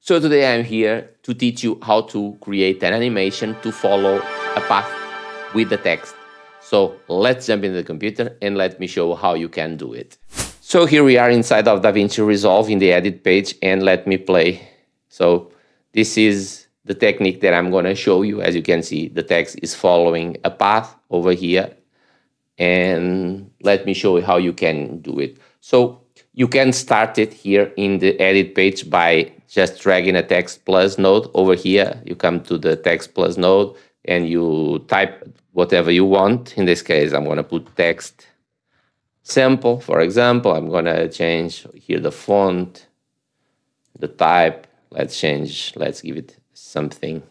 So today I'm here to teach you how to create an animation to follow a path with the text. So let's jump into the computer and let me show how you can do it. So here we are inside of DaVinci Resolve in the edit page, and let me play. So this is the technique that I'm going to show you. As you can see, the text is following a path over here, and let me show you how you can do it. So you can start it here in the edit page by just dragging a text plus node over here. You come to the text plus node and you type whatever you want. In this case, I'm going to put text sample. For example, I'm going to change here the font, the type. Let's give it something,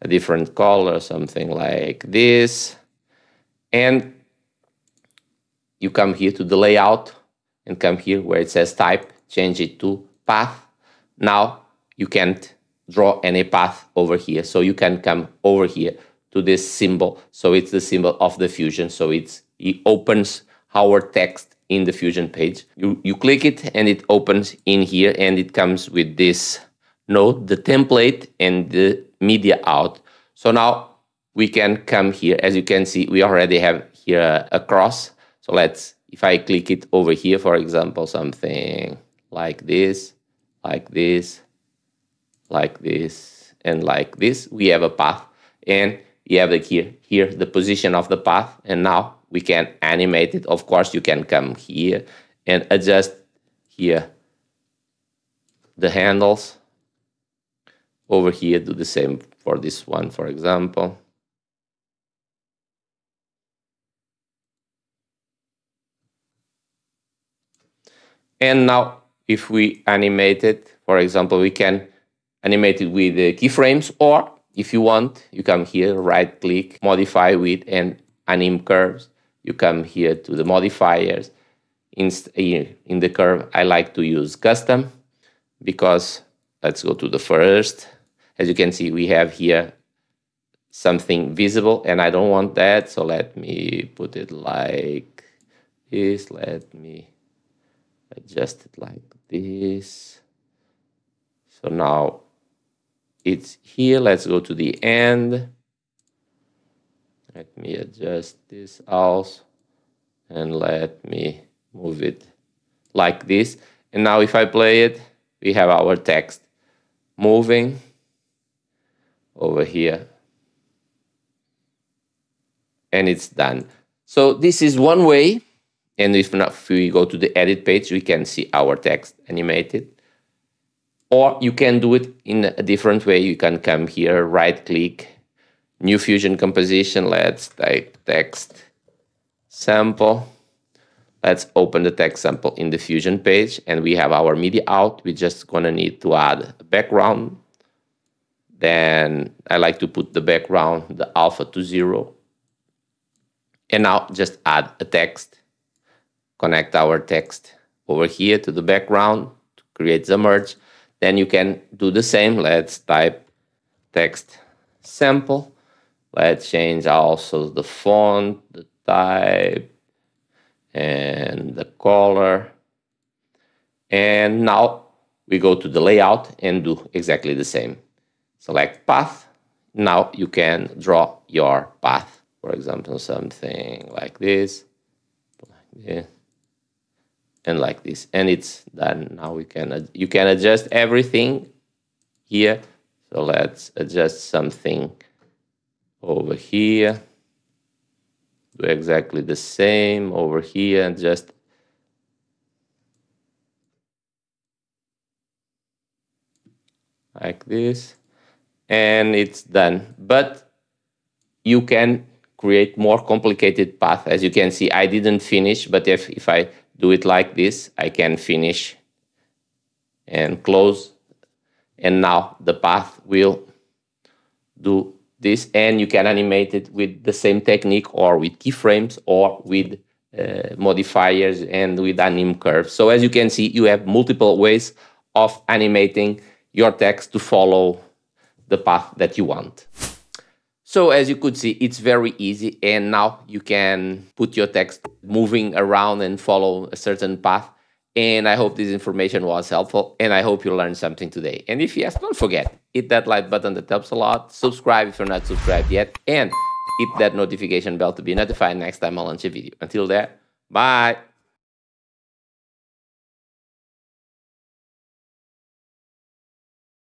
a different color, something like this. And you come here to the layout and come here where it says type, change it to path. Now you can't draw any path over here. So you can come over here to this symbol. So it's the symbol of the Fusion. So it opens our text in the Fusion page. You click it and it opens in here, and it comes with this node, the template, and the media out. So now we can come here. As you can see, we already have here a cross. So if I click it over here, for example, something like this, like this, like this, and like this, we have a path, and we have here the position of the path, and now we can animate it. Of course, you can come here and adjust here the handles. Over here, do the same for this one, for example. And now, if we animate it, for example, we can animate it with the keyframes, or if you want, you come here, right-click, modify with, and anim curves. You come here to the modifiers. In the curve, I like to use custom, because let's go to the first. As you can see, we have here something visible, and I don't want that, so let me put it like this. Let me adjust it like this. So now it's here. Let's go to the end. Let me adjust this also, and let me move it like this. And now if I play it, we have our text moving over here, and it's done. So this is one way. And if we go to the edit page, we can see our text animated. Or you can do it in a different way. You can come here, right-click, new Fusion composition. Let's type text sample. Let's open the text sample in the Fusion page, and we have our media out. We're just going to need to add a background. Then I like to put the background, the alpha to 0. And now just add a text. Connect our text over here to the background to create the merge. Then you can do the same. Let's type text sample. Let's change also the font, the type, and the color. And now we go to the layout and do exactly the same. Select path. Now you can draw your path. For example, something like this. Yeah. And like this, and it's done. Now you can adjust everything here. So let's adjust something over here. Do exactly the same over here, and just like this, and it's done. But you can create more complicated path. As you can see, I didn't finish, but if I do it like this, I can finish and close. And now the path will do this, and you can animate it with the same technique, or with keyframes, or with modifiers, and with anim curves. So as you can see, you have multiple ways of animating your text to follow the path that you want. So as you could see, it's very easy, and now you can put your text moving around and follow a certain path, And I hope this information was helpful, and I hope you learned something today. And if yes, don't forget, hit that like button, that helps a lot. Subscribe if you're not subscribed yet, and hit that notification bell to be notified next time I launch a video. Until then, bye.